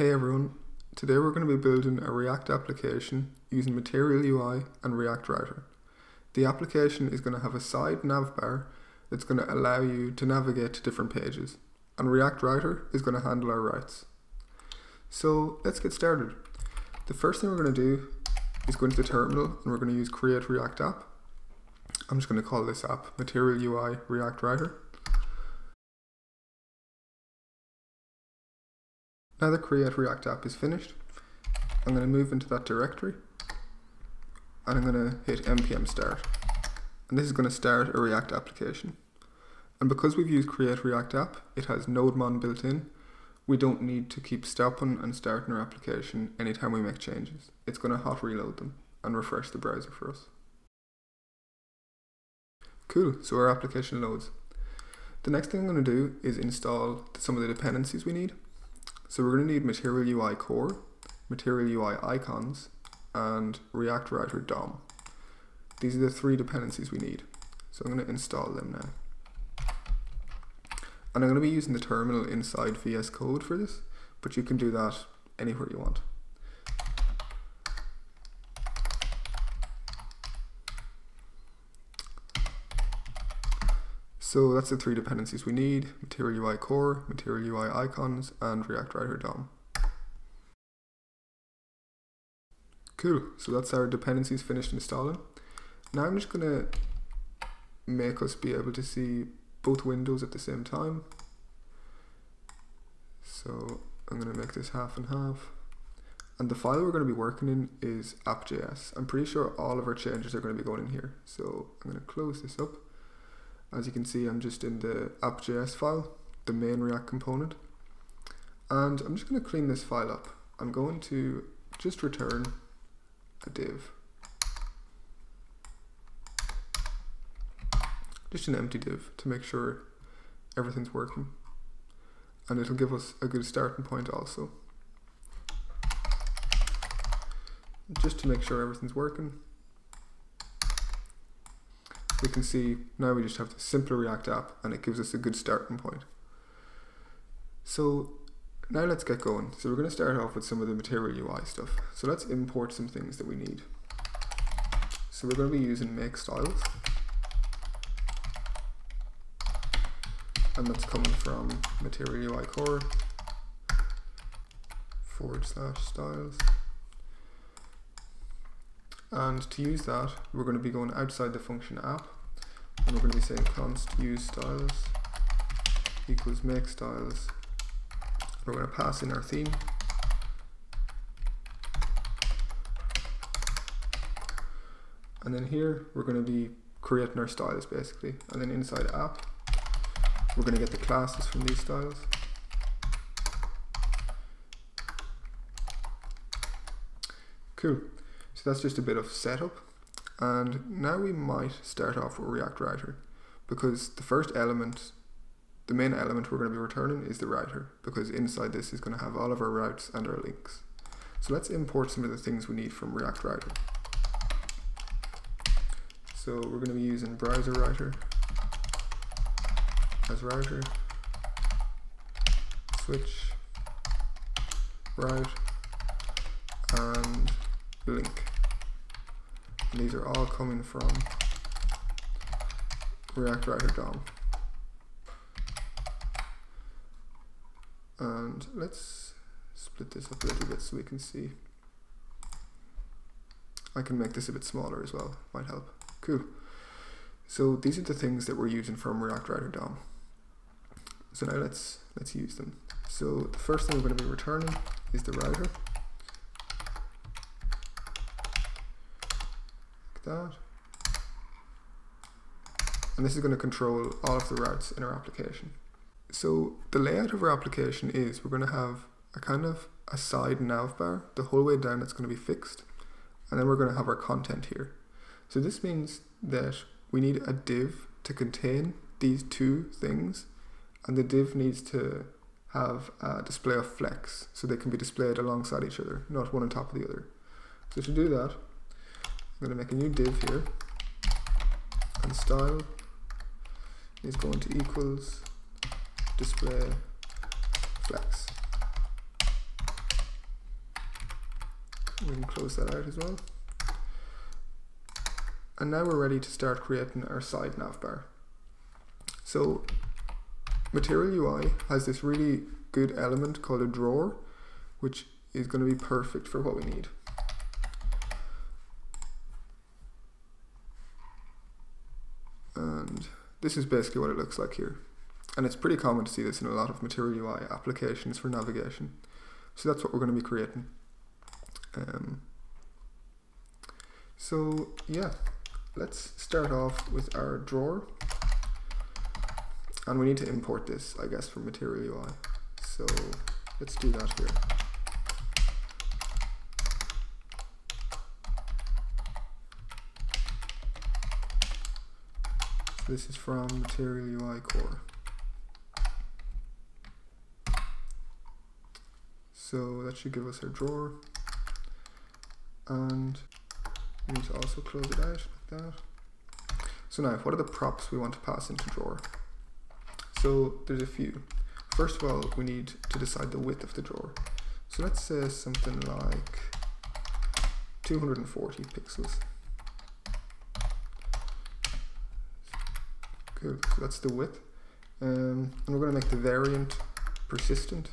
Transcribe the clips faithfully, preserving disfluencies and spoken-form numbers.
Hey everyone, today we're going to be building a React application using Material U I and React Router. The application is going to have a side navbar that's going to allow you to navigate to different pages, and React Router is going to handle our routes. So let's get started. The first thing we're going to do is go into the terminal and we're going to use create-react-app. I'm just going to call this app Material U I React Router. Now the create react app is finished, I'm going to move into that directory and I'm going to hit npm start, and this is going to start a React application. And because we've used create react app, it has NodeMon built in. We don't need to keep stopping and starting our application anytime we make changes. It's going to hot reload them and refresh the browser for us. Cool, so our application loads. The next thing I'm going to do is install some of the dependencies we need. So we're going to need Material U I Core, Material U I Icons, and React Router D O M. These are the three dependencies we need. So I'm going to install them now. And I'm going to be using the terminal inside V S Code for this, but you can do that anywhere you want. So that's the three dependencies we need: Material U I Core, Material U I Icons, and React Router D O M. Cool, so that's our dependencies finished installing. Now I'm just gonna make us be able to see both windows at the same time. So I'm gonna make this half and half. And the file we're gonna be working in is app dot J S. I'm pretty sure all of our changes are gonna be going in here. So I'm gonna close this up. As you can see, I'm just in the app dot J S file, the main React component, and I'm just going to clean this file up. I'm going to just return a div, just an empty div to make sure everything's working, and it'll give us a good starting point also, just to make sure everything's working. We can see now we just have the simpler React app, and it gives us a good starting point. So now let's get going. So we're going to start off with some of the Material U I stuff. So let's import some things that we need. So we're going to be using makeStyles, and that's coming from Material U I Core forward slash styles. And to use that, we're going to be going outside the function app, and we're going to be saying const use styles equals make styles. We're going to pass in our theme, and then here we're going to be creating our styles basically, and then inside app we're going to get the classes from these styles. Cool. So that's just a bit of setup, and now we might start off with React Router, because the first element, the main element we're going to be returning is the router, because inside this is going to have all of our routes and our links. So let's import some of the things we need from React Router. So we're going to be using BrowserRouter as router, switch, route, and link. And these are all coming from React Router D O M. And let's split this up a little bit so we can see. I can make this a bit smaller as well, might help. Cool. So these are the things that we're using from React Router D O M. So now let's let's use them. So the first thing we're going to be returning is the router. That. And this is going to control all of the routes in our application. So the layout of our application is we're going to have a kind of a side navbar the whole way down that's going to be fixed, and then we're going to have our content here. So this means that we need a div to contain these two things, and the div needs to have a display of flex so they can be displayed alongside each other, not one on top of the other. So to do that, I'm going to make a new div here, and style is going to equals display flex. We can close that out as well. And now we're ready to start creating our side navbar. So Material U I has this really good element called a drawer, which is going to be perfect for what we need. And this is basically what it looks like here. And it's pretty common to see this in a lot of Material U I applications for navigation. So that's what we're going to be creating. Um, so yeah, let's start off with our drawer. And we need to import this, I guess, from Material U I. So let's do that here. So this is from Material U I core. So that should give us our drawer. And we need to also close it out like that. So now, what are the props we want to pass into drawer? So there's a few. First of all, we need to decide the width of the drawer. So let's say something like two hundred forty pixels. Cool, so that's the width. Um, and we're gonna make the variant persistent,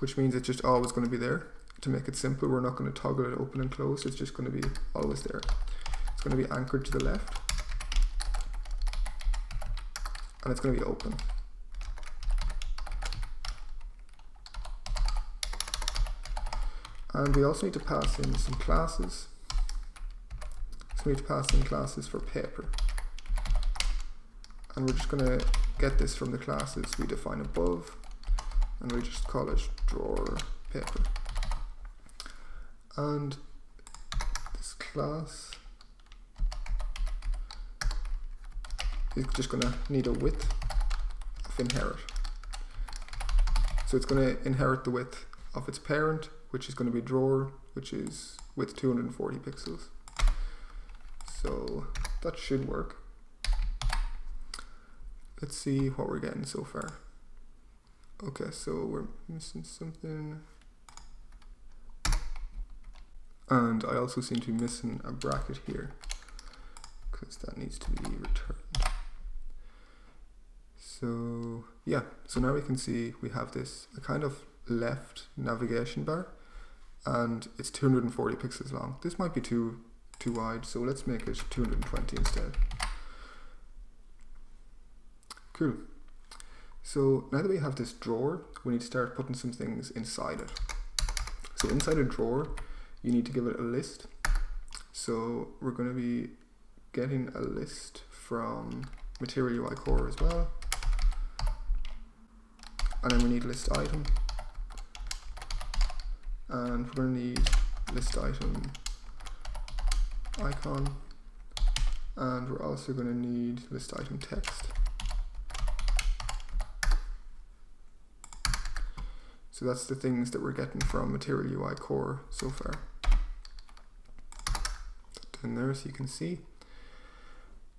which means it's just always gonna be there. To make it simple, we're not gonna toggle it open and close, it's just gonna be always there. It's gonna be anchored to the left. And it's going to be open. And we also need to pass in some classes. So we need to pass in classes for paper. And we're just going to get this from the classes we define above. And we just call it drawer paper. And this class is just going to need a width of inherit. So it's going to inherit the width of its parent, which is going to be drawer, which is width two hundred forty pixels. So that should work. Let's see what we're getting so far. Okay, so we're missing something. And I also seem to be missing a bracket here, because that needs to be returned. So yeah, so now we can see we have this a kind of left navigation bar, and it's two hundred forty pixels long. This might be too too wide, so let's make it two hundred twenty instead. Cool. So now that we have this drawer, we need to start putting some things inside it. So inside a drawer, you need to give it a list. So we're going to be getting a list from Material U I core as well. And then we need list item, and we're going to need list item icon, and we're also going to need list item text. So that's the things that we're getting from Material U I core so far. Down there, so you can see.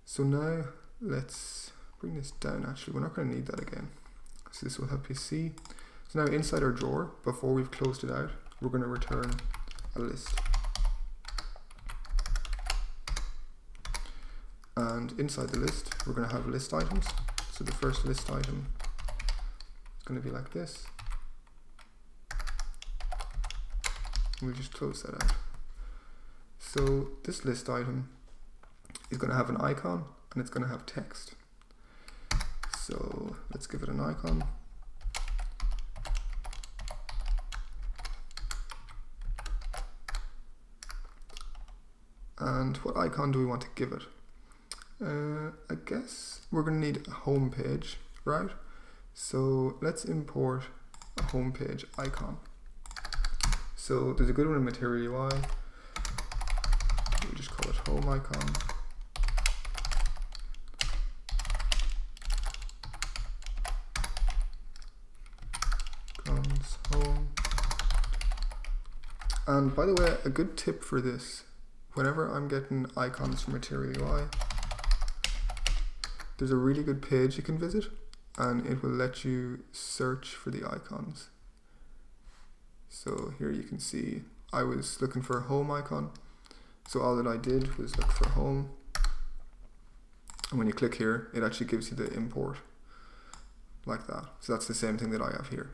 So now let's bring this down. Actually, we're not going to need that again. So this will help you see. So now inside our drawer, before we've closed it out, we're going to return a list. And inside the list, we're going to have list items. So the first list item is going to be like this. And we just close that out. So this list item is going to have an icon, and it's going to have text. So let's give it an icon. And what icon do we want to give it? Uh, I guess we're going to need a home page, right? So let's import a home page icon. So there's a good one in Material U I. We just call it home icon. And by the way, a good tip for this, whenever I'm getting icons from Material U I, there's a really good page you can visit, and it will let you search for the icons. So here you can see I was looking for a home icon. So all that I did was look for home. And when you click here, it actually gives you the import like that. So that's the same thing that I have here.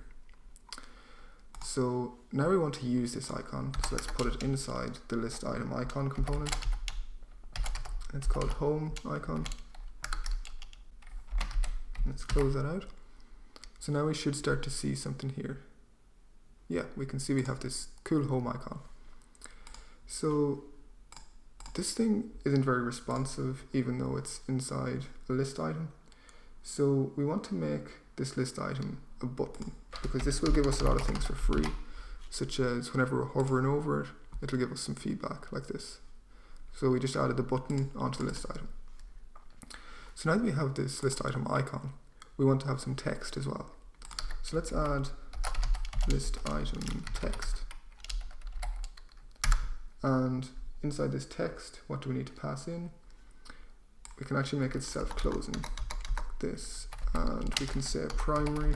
So now we want to use this icon. So let's put it inside the list item icon component. It's called home icon. Let's close that out. So now we should start to see something here. Yeah, we can see we have this cool home icon. So this thing isn't very responsive, even though it's inside the list item. So we want to make this list item a button, because this will give us a lot of things for free, such as whenever we're hovering over it, it'll give us some feedback like this. So we just added the button onto the list item. So now that we have this list item icon, we want to have some text as well. So let's add list item text. And inside this text, what do we need to pass in? We can actually make it self-closing like this, and we can say primary.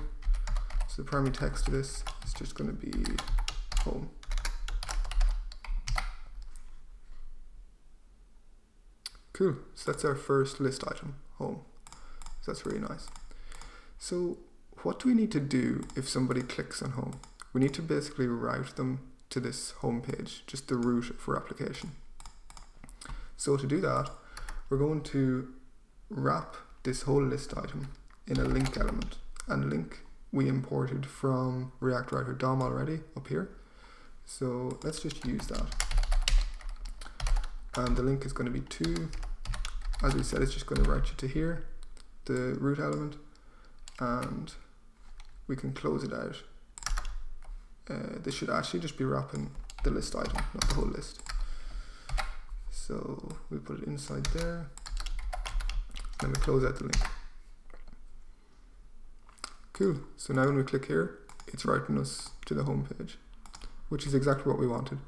So the primary text to this is just going to be home. Cool. So that's our first list item, home. So that's really nice. So what do we need to do if somebody clicks on home? We need to basically route them to this home page, just the route for application. So to do that, we're going to wrap this whole list item in a link element. And link we imported from React Router D O M already up here. So let's just use that. And the link is going to be two. As we said, it's just going to route you to here, the root element. And we can close it out. Uh, this should actually just be wrapping the list item, not the whole list. So we put it inside there. Then we close out the link. Cool. So now when we click here, it's routing us to the home page, which is exactly what we wanted.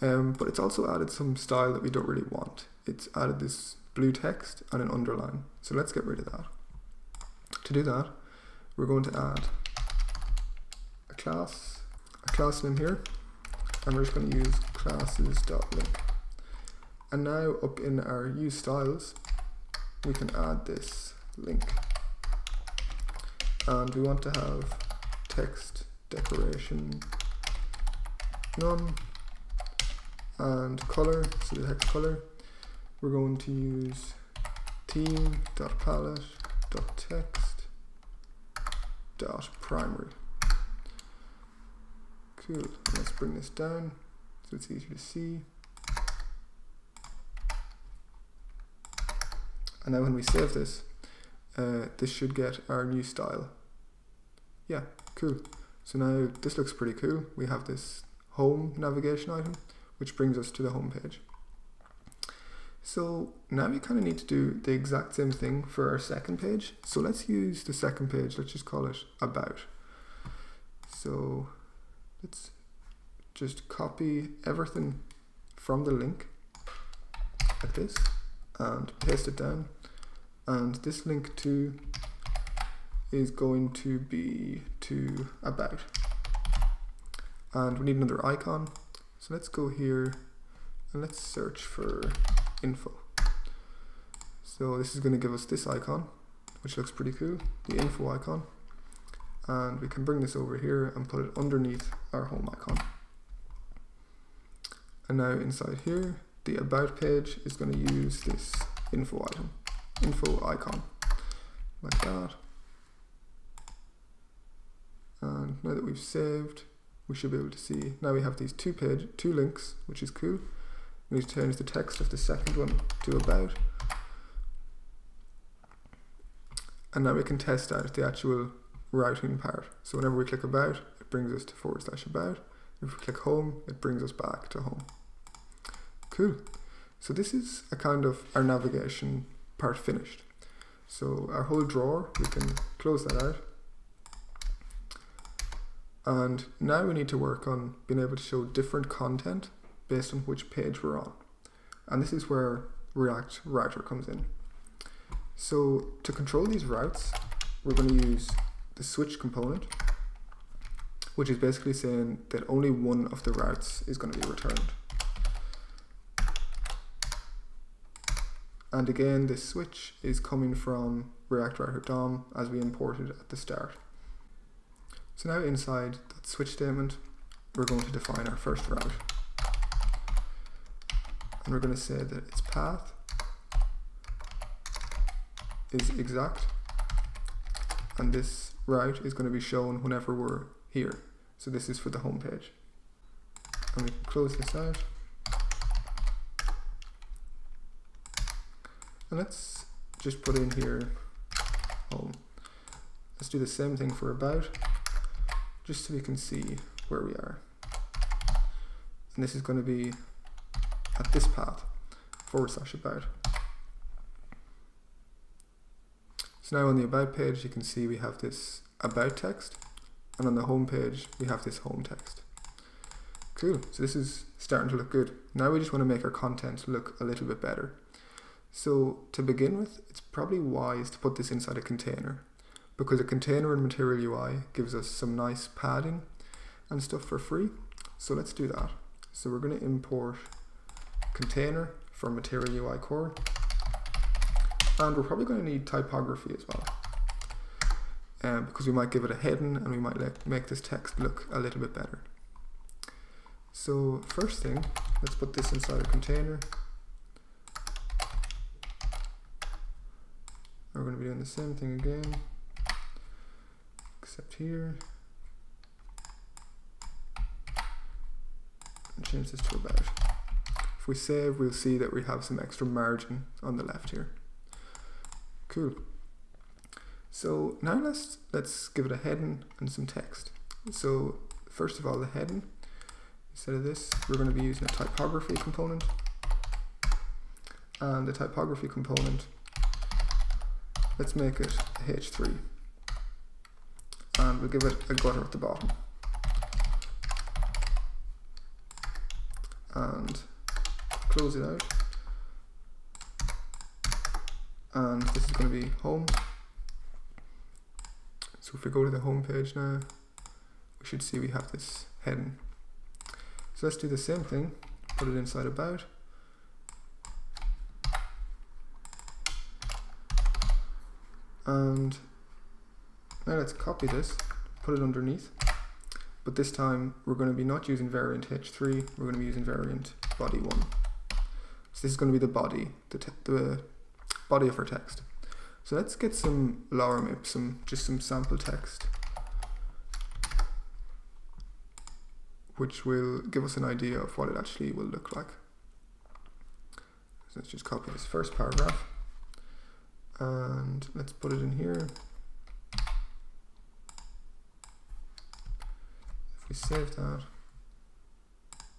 Um, but it's also added some style that we don't really want. It's added this blue text and an underline. So let's get rid of that. To do that, we're going to add a class, a class name here, and we're just going to use classes.link. And now up in our use styles, we can add this link. And we want to have text decoration none and color, so the text color. We're going to use theme.palette.text. Dot primary. Cool. Let's bring this down so it's easier to see. And now when we save this, uh, this should get our new style. Yeah, cool. So now this looks pretty cool. We have this home navigation item, which brings us to the home page. So now we kind of need to do the exact same thing for our second page. So let's use the second page. Let's just call it about. So let's just copy everything from the link like this and paste it down. And this link to is going to be to about. And we need another icon. So let's go here and let's search for info. So this is going to give us this icon, which looks pretty cool, the info icon. And we can bring this over here and put it underneath our home icon. And now inside here, the about page is going to use this info item, info icon, like that. And now that we've saved, we should be able to see, now we have these two page, two links, which is cool. We need to change the text of the second one to about. And now we can test out the actual routing part. So whenever we click about, it brings us to forward slash about. If we click home, it brings us back to home. Cool. So this is a kind of our navigation part finished. So our whole drawer, we can close that out. And now we need to work on being able to show different content based on which page we're on. And this is where React Router comes in. So to control these routes, we're going to use the switch component. which is basically saying that only one of the routes is going to be returned. And again, this switch is coming from React Router D O M as we imported at the start. So now inside that switch statement, we're going to define our first route. And we're going to say that its path is exact, and this route is going to be shown whenever we're here. So this is for the home page. And we can close this out. And let's just put in here home. Let's do the same thing for about, just so we can see where we are. And this is going to be at this path, forward slash about. So now on the about page, you can see we have this about text, and on the home page, we have this home text. Cool, so this is starting to look good. Now we just want to make our content look a little bit better. So to begin with, it's probably wise to put this inside a container, because a container in Material U I gives us some nice padding and stuff for free. So let's do that. So we're going to import container from Material U I core, and we're probably going to need typography as well, um, because we might give it a heading and we might like, make this text look a little bit better. So first thing, let's put this inside a container. We're going to be doing the same thing again, except here, and change this to about. If we save, we'll see that we have some extra margin on the left here. Cool. So now let's let's give it a heading and some text. So first of all, the heading, instead of this, we're going to be using a typography component, and the typography component, let's make it a H three, and we'll give it a gutter at the bottom, and close it out. And this is going to be home. So if we go to the home page now, we should see we have this heading. So let's do the same thing, put it inside about, and now let's copy this, put it underneath, but this time we're going to be not using variant H three, we're going to be using variant body one. So this is going to be the body, the, the body of our text. So let's get some lower map, some just some sample text, which will give us an idea of what it actually will look like. So let's just copy this first paragraph, and let's put it in here. If we save that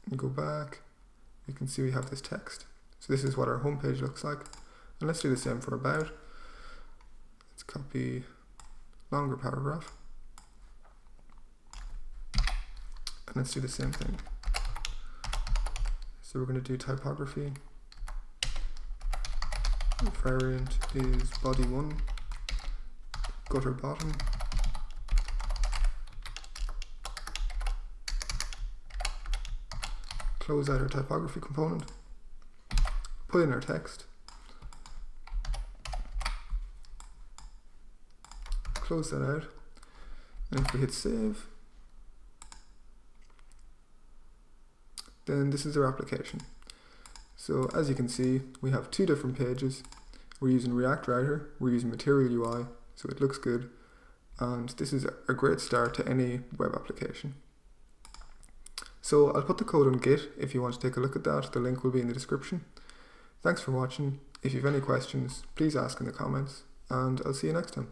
and go back, you can see we have this text. So this is what our home page looks like. And let's do the same for about. Let's copy longer paragraph. And let's do the same thing. So we're going to do typography. Variant is body one, gutter bottom. Close out our typography component. Put in our text. Close that out, and if we hit save, then this is our application. So as you can see, we have two different pages. We're using React Router, we're using Material U I, so it looks good, and this is a great start to any web application. So I'll put the code on Git if you want to take a look at that. The link will be in the description. Thanks for watching. If you have any questions, please ask in the comments, and I'll see you next time.